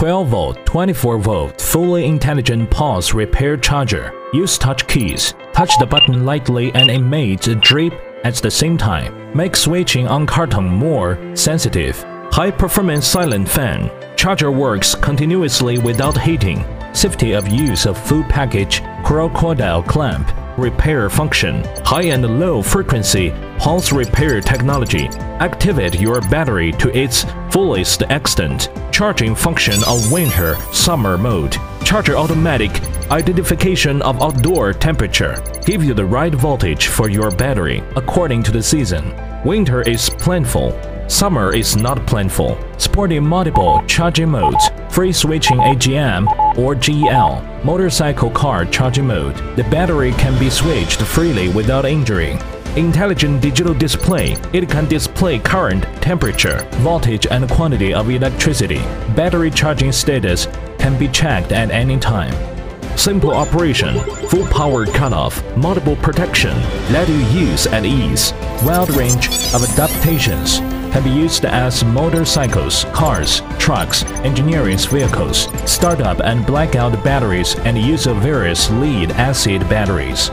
12V, 24V fully intelligent pulse repair charger. Use touch keys. Touch the button lightly and it emits a drip at the same time. Make switching on carton more sensitive. High performance silent fan. Charger works continuously without heating. Safety of use of full package crocodile clamp. Repair function. High and low frequency pulse repair technology. Activate your battery to its fullest extent. Charging function of winter summer mode. Charger automatic identification of outdoor temperature. Give you the right voltage for your battery according to the season. Winter is plentiful. Summer is not plentiful. Supporting multiple charging modes. Free switching AGM or GEL. Motorcycle car charging mode. The battery can be switched freely without injury. Intelligent digital display. It can display current, temperature, voltage and quantity of electricity. Battery charging status can be checked at any time. Simple operation, full power cutoff, multiple protection, let you use at ease. Wide range of adaptations can be used as motorcycles, cars, trucks, engineering vehicles, startup and blackout batteries and use of various lead-acid batteries.